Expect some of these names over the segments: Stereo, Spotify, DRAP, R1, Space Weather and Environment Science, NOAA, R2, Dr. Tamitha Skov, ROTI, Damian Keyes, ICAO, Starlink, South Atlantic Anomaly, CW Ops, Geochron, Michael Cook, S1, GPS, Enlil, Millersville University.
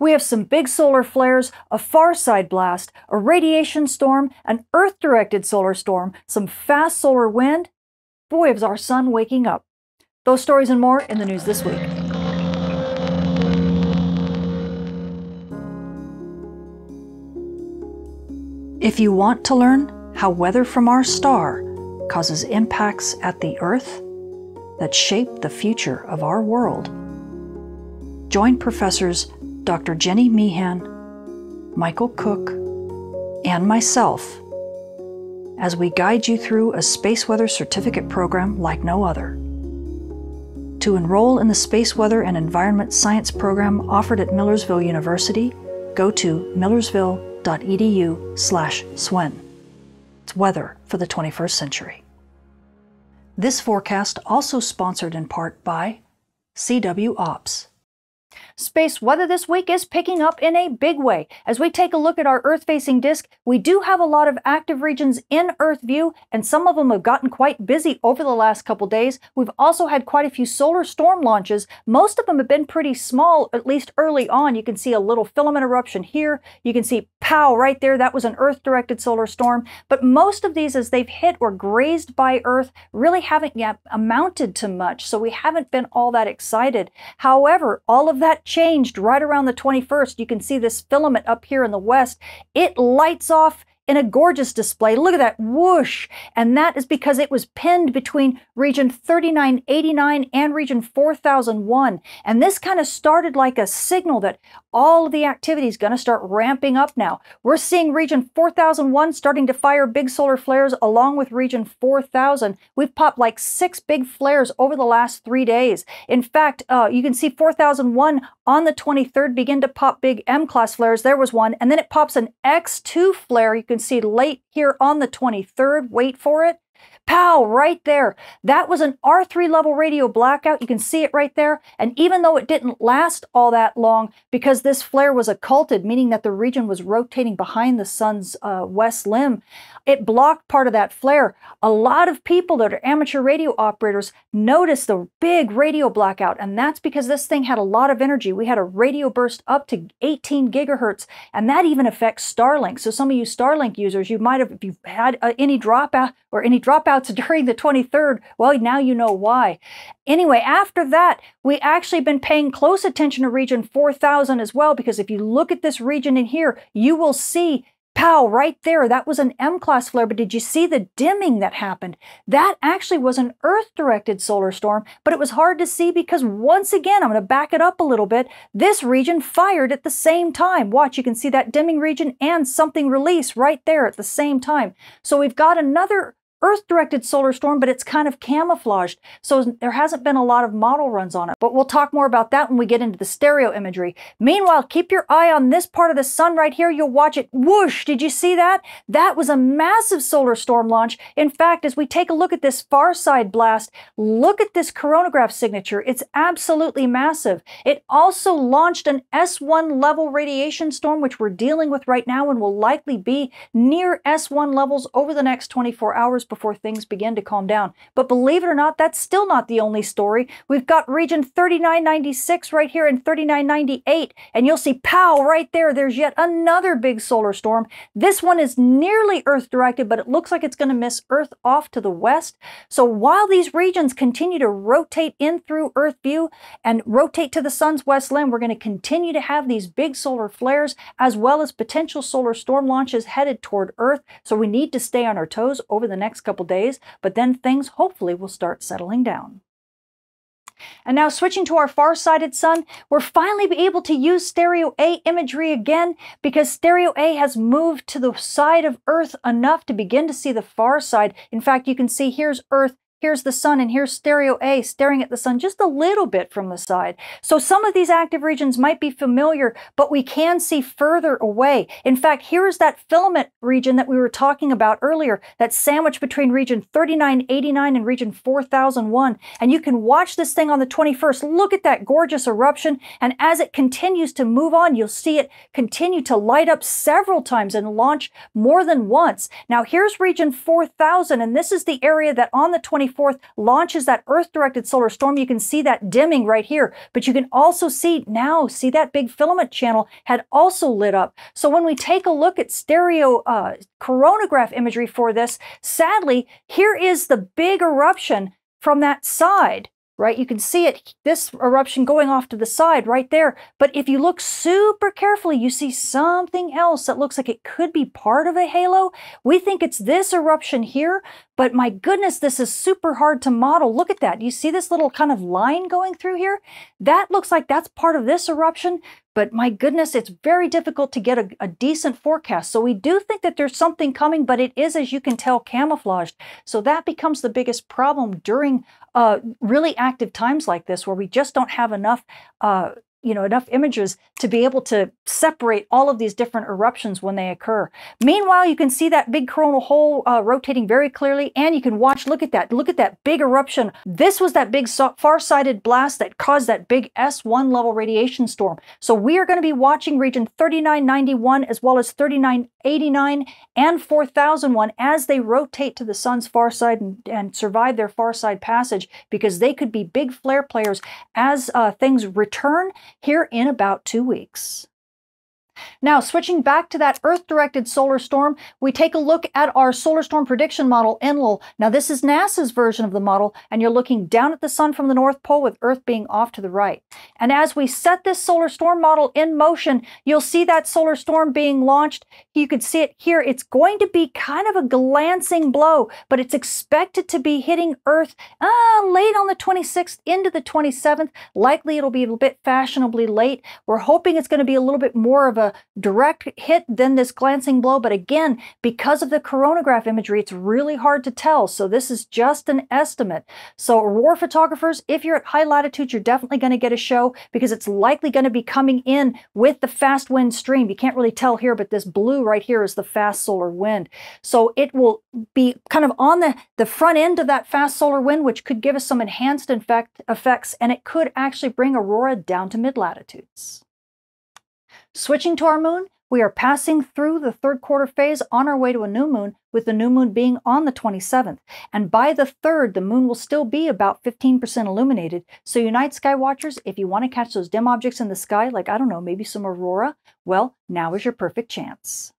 We have some big solar flares, a farside blast, a radiation storm, an Earth-directed solar storm, some fast solar wind. Boy, is our sun waking up. Those stories and more in the news this week. If you want to learn how weather from our star causes impacts at the Earth that shape the future of our world, join professors Dr. Jenny Meehan, Michael Cook, and myself as we guide you through a space weather certificate program like no other. To enroll in the Space Weather and Environment Science program offered at Millersville University, go to millersville.edu/SWEN. It's weather for the 21st century. This forecast also sponsored in part by CW Ops. Space weather this week is picking up in a big way. As we take a look at our Earth-facing disk, we do have a lot of active regions in Earth view, and some of them have gotten quite busy over the last couple days. We've also had quite a few solar storm launches. Most of them have been pretty small, at least early on. You can see a little filament eruption here. You can see pow right there. That was an Earth-directed solar storm. But most of these, as they've hit or grazed by Earth, really haven't yet amounted to much, so we haven't been all that excited. However, all of that changed right around the 21st. You can see this filament up here in the west. It lights off in a gorgeous display. Look at that whoosh. And that is because it was pinned between region 3989 and region 4001. And this kind of started like a signal that all of the activity is going to start ramping up now. We're seeing region 4001 starting to fire big solar flares along with region 4000. We've popped like 6 big flares over the last 3 days. In fact, you can see 4001 on the 23rd begin to pop big M-class flares. There was one, and then it pops an X2 flare. You can see late here on the 23rd, wait for it, pow, right there. That was an R3 level radio blackout. You can see it right there. And even though it didn't last all that long, because this flare was occulted, meaning that the region was rotating behind the sun's west limb, it blocked part of that flare. A lot of people that are amateur radio operators noticed the big radio blackout, and that's because this thing had a lot of energy. We had a radio burst up to 18 gigahertz, and that even affects Starlink. So some of you Starlink users, you might have, if you've had any dropout or any dropouts during the 23rd, well, now you know why. Anyway, after that, we actually been paying close attention to region 4000 as well, because if you look at this region in here, you will see, pow, right there. That was an M-class flare, but did you see the dimming that happened? That actually was an Earth-directed solar storm, but it was hard to see because, once again, I'm going to back it up a little bit, this region fired at the same time. Watch, you can see that dimming region and something release right there at the same time. So we've got another Earth-directed solar storm, but it's kind of camouflaged, so there hasn't been a lot of model runs on it. But we'll talk more about that when we get into the stereo imagery. Meanwhile, keep your eye on this part of the sun right here. You'll watch it. Whoosh! Did you see that? That was a massive solar storm launch. In fact, as we take a look at this far side blast, look at this coronagraph signature. It's absolutely massive. It also launched an S1 level radiation storm, which we're dealing with right now and will likely be near S1 levels over the next 24 hours before things begin to calm down. But believe it or not, that's still not the only story. We've got region 3996 right here and 3998, and you'll see pow right there. There's yet another big solar storm. This one is nearly Earth-directed, but it looks like it's going to miss Earth off to the west. So while these regions continue to rotate in through Earth view and rotate to the sun's west limb, we're going to continue to have these big solar flares as well as potential solar storm launches headed toward Earth. So we need to stay on our toes over the next couple days, but then things hopefully will start settling down. And now switching to our far-sighted sun, we're finally able to use Stereo A imagery again because Stereo A has moved to the side of Earth enough to begin to see the far side. In fact, you can see here's Earth, here's the sun, and here's Stereo A staring at the sun just a little bit from the side. So some of these active regions might be familiar, but we can see further away. In fact, here is that filament region that we were talking about earlier, that's sandwiched between region 3989 and region 4001. And you can watch this thing on the 21st. Look at that gorgeous eruption. And as it continues to move on, you'll see it continue to light up several times and launch more than once. Now here's region 4000, and this is the area that on the 21st, 24th launches that Earth-directed solar storm. You can see that dimming right here, but you can also see now, see that big filament channel had also lit up. So when we take a look at stereo coronagraph imagery for this, sadly, here is the big eruption from that side, right? You can see it, this eruption going off to the side right there. But if you look super carefully, you see something else that looks like it could be part of a halo. We think it's this eruption here, but my goodness, this is super hard to model. Look at that. You see this little kind of line going through here? That looks like that's part of this eruption. But my goodness, it's very difficult to get a decent forecast. So we do think that there's something coming, but it is, as you can tell, camouflaged. So that becomes the biggest problem during really active times like this, where we just don't have enough, enough images to be able to separate all of these different eruptions when they occur. Meanwhile, you can see that big coronal hole rotating very clearly, and you can watch, look at that big eruption. This was that big far-sighted blast that caused that big S1 level radiation storm. So we are going to be watching region 3991 as well as 3989 and 4001 as they rotate to the sun's far side and survive their far side passage, because they could be big flare players as things return here in about 2 weeks. Now, switching back to that Earth-directed solar storm, we take a look at our solar storm prediction model, Enlil. Now, this is NASA's version of the model, and you're looking down at the sun from the North Pole with Earth being off to the right. And as we set this solar storm model in motion, you'll see that solar storm being launched. You can see it here. It's going to be kind of a glancing blow, but it's expected to be hitting Earth late on the 26th into the 27th. Likely it'll be a bit fashionably late. We're hoping it's going to be a little bit more of a direct hit than this glancing blow, but again, because of the coronagraph imagery, it's really hard to tell, so this is just an estimate. So aurora photographers, if you're at high latitudes, you're definitely going to get a show, because it's likely going to be coming in with the fast wind stream. You can't really tell here, but this blue right here is the fast solar wind. So it will be kind of on the front end of that fast solar wind, which could give us some enhanced effects, and it could actually bring aurora down to mid-latitudes. Switching to our moon, we are passing through the third quarter phase on our way to a new moon, with the new moon being on the 27th. And by the 3rd, the moon will still be about 15% illuminated. So you night sky watchers, if you want to catch those dim objects in the sky, like, I don't know, maybe some aurora, well, now is your perfect chance.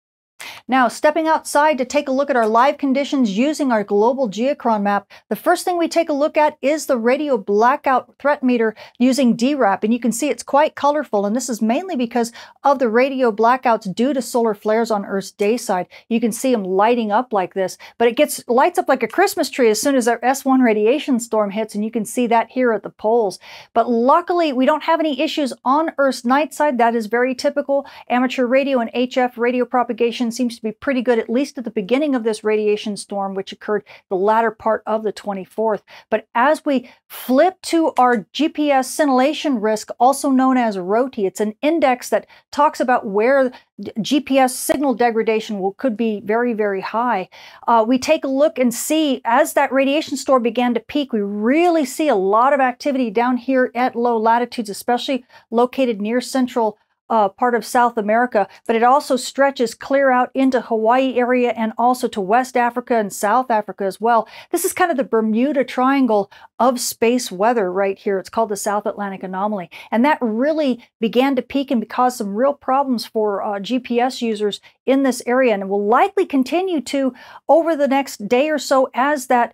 Now, stepping outside to take a look at our live conditions using our global Geochron map, the first thing we take a look at is the radio blackout threat meter using DRAP, and you can see it's quite colorful, and this is mainly because of the radio blackouts due to solar flares on Earth's day side. You can see them lighting up like this, but it lights up like a Christmas tree as soon as our S1 radiation storm hits, and you can see that here at the poles. But luckily, we don't have any issues on Earth's night side. That is very typical. Amateur radio and HF radio propagation seems to be pretty good, at least at the beginning of this radiation storm, which occurred the latter part of the 24th. But as we flip to our GPS scintillation risk, also known as ROTI, it's an index that talks about where GPS signal degradation could be very, very high. We take a look and see, as that radiation storm began to peak, we really see a lot of activity down here at low latitudes, especially located near central part of South America, but it also stretches clear out into Hawaii area and also to West Africa and South Africa as well. This is kind of the Bermuda Triangle of space weather right here. It's called the South Atlantic Anomaly. And that really began to peak and cause some real problems for GPS users in this area, and it will likely continue to over the next day or so as that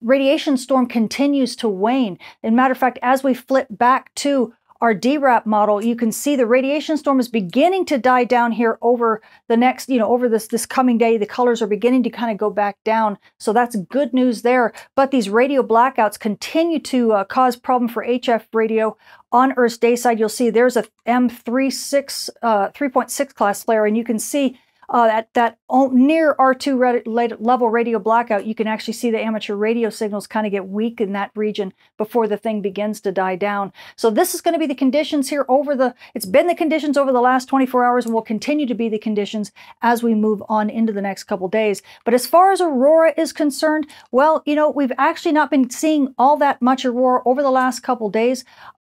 radiation storm continues to wane. As a matter of fact, as we flip back to our DRAP model, you can see the radiation storm is beginning to die down here over the next, over this coming day. The colors are beginning to kind of go back down. So that's good news there. But these radio blackouts continue to cause problem for HF radio. On Earth's day side, you'll see there's a M3.6 class flare, and you can see at that near R2 level radio blackout, you can actually see the amateur radio signals kind of get weak in that region before the thing begins to die down. So this is going to be the conditions here over the, it's been the conditions over the last 24 hours and will continue to be the conditions as we move on into the next couple days. But as far as aurora is concerned, well, we've actually not been seeing all that much aurora over the last couple days.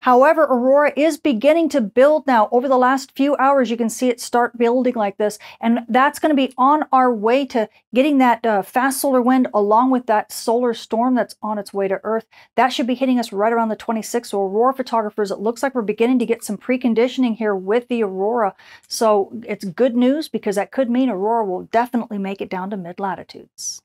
However, aurora is beginning to build now. Over the last few hours, you can see it start building like this, and that's going to be on our way to getting that fast solar wind along with that solar storm that's on its way to Earth. That should be hitting us right around the 26th. So aurora photographers, it looks like we're beginning to get some preconditioning here with the aurora. So it's good news because that could mean aurora will definitely make it down to mid-latitudes.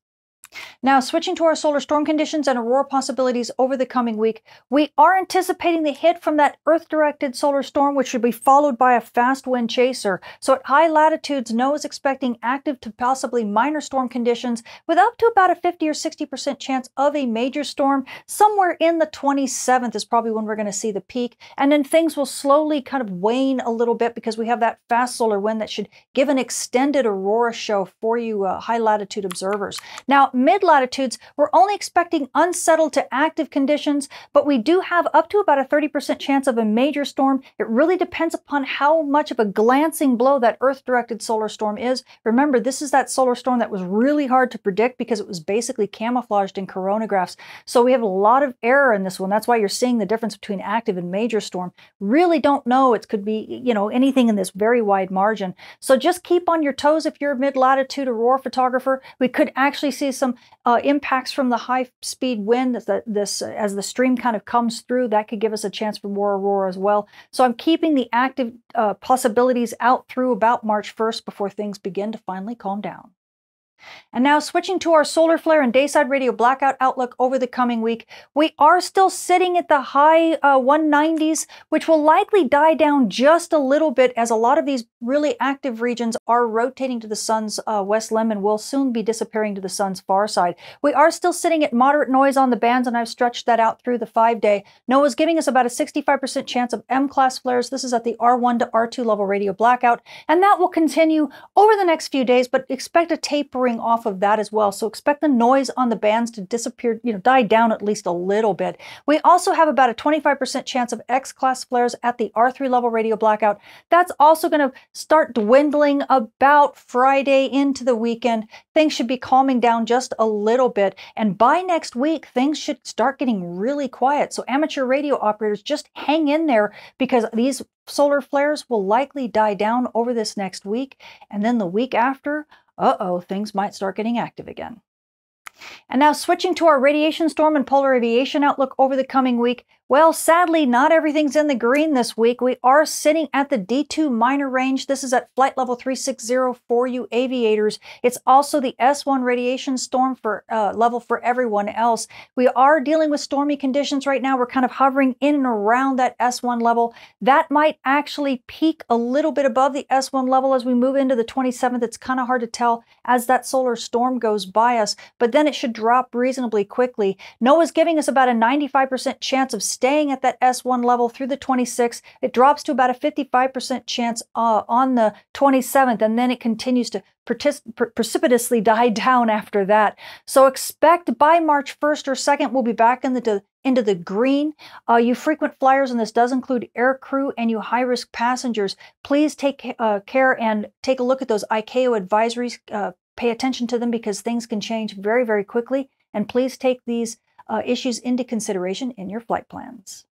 Now, switching to our solar storm conditions and aurora possibilities over the coming week, we are anticipating the hit from that Earth-directed solar storm, which should be followed by a fast wind chaser. So at high latitudes, NOAA is expecting active to possibly minor storm conditions with up to about a 50 or 60% chance of a major storm. Somewhere in the 27th is probably when we're going to see the peak. And then things will slowly kind of wane a little bit because we have that fast solar wind that should give an extended aurora show for you high latitude observers. Now, mid-latitudes, we're only expecting unsettled to active conditions, but we do have up to about a 30% chance of a major storm. It really depends upon how much of a glancing blow that Earth-directed solar storm is. Remember, this is that solar storm that was really hard to predict because it was basically camouflaged in coronagraphs. So we have a lot of error in this one. That's why you're seeing the difference between active and major storm. Really don't know. It could be, you know, anything in this very wide margin. So just keep on your toes if you're a mid-latitude aurora photographer. We could actually see some impacts from the high-speed wind as the stream kind of comes through. That could give us a chance for more aurora as well. So I'm keeping the active possibilities out through about March 1st before things begin to finally calm down. And now switching to our solar flare and dayside radio blackout outlook over the coming week, we are still sitting at the high 190s, which will likely die down just a little bit as a lot of these really active regions are rotating to the sun's west limb and will soon be disappearing to the sun's far side. We are still sitting at moderate noise on the bands, and I've stretched that out through the 5-day. NOAA's giving us about a 65% chance of M-class flares. This is at the R1 to R2 level radio blackout, and that will continue over the next few days, but expect a tapering off of that as well. So expect the noise on the bands to disappear, you know, die down at least a little bit. We also have about a 25% chance of X-class flares at the R3 level radio blackout. That's also going to start dwindling about Friday into the weekend. Things should be calming down just a little bit. And by next week, things should start getting really quiet. So amateur radio operators, just hang in there because these solar flares will likely die down over this next week. And then the week after, uh-oh, things might start getting active again. And now switching to our radiation storm and polar aviation outlook over the coming week. Well, sadly, not everything's in the green this week. We are sitting at the D2 minor range. This is at flight level 360 for you aviators. It's also the S1 radiation storm level for everyone else. We are dealing with stormy conditions right now. We're kind of hovering in and around that S1 level. That might actually peak a little bit above the S1 level as we move into the 27th. It's kind of hard to tell as that solar storm goes by us, but then it should drop reasonably quickly. NOAA's giving us about a 95% chance of staying at that S1 level through the 26th. It drops to about a 55% chance on the 27th, and then it continues to precipitously die down after that. So expect by March 1st or 2nd, we'll be back in the into the green. You frequent flyers, and this does include air crew and you high-risk passengers, please take care and take a look at those ICAO advisories. Pay attention to them because things can change very, very quickly. And please take these issues into consideration in your flight plans.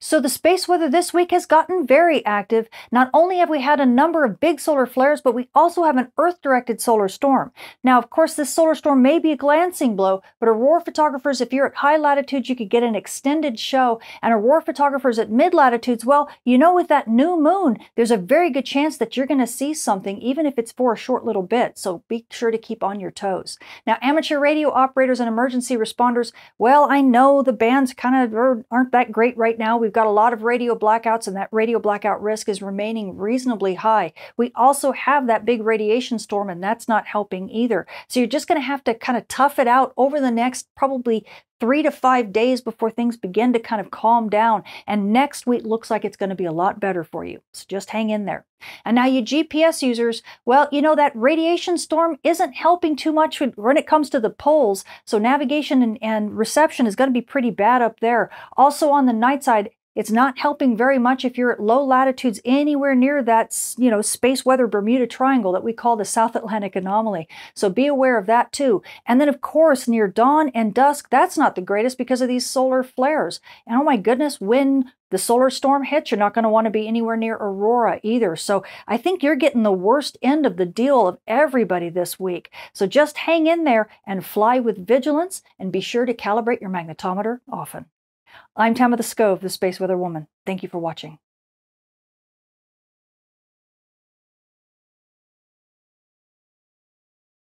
So the space weather this week has gotten very active. Not only have we had a number of big solar flares, but we also have an Earth-directed solar storm. Now, of course, this solar storm may be a glancing blow, but aurora photographers, if you're at high latitudes, you could get an extended show. And aurora photographers at mid-latitudes, well, you know, with that new moon, there's a very good chance that you're going to see something, even if it's for a short little bit. So be sure to keep on your toes. Now, amateur radio operators and emergency responders, well, I know the bands kind of aren't that great right now. We've got a lot of radio blackouts, and that radio blackout risk is remaining reasonably high. We also have that big radiation storm, and that's not helping either. So you're just going to have to kind of tough it out over the next probably 3 to 5 days before things begin to kind of calm down. And next week looks like it's going to be a lot better for you. So just hang in there. And now you GPS users, well, you know, that radiation storm isn't helping too much when it comes to the poles. So navigation and reception is going to be pretty bad up there. Also on the night side, It's not helping very much if you're at low latitudes anywhere near that, space weather Bermuda Triangle that we call the South Atlantic Anomaly. So be aware of that too. And then of course, near dawn and dusk, that's not the greatest because of these solar flares. And oh my goodness, when the solar storm hits, you're not going to want to be anywhere near aurora either. So I think you're getting the worst end of the deal of everybody this week. So just hang in there and fly with vigilance and be sure to calibrate your magnetometer often. I'm Tamitha Skov, the Space Weather Woman. Thank you for watching.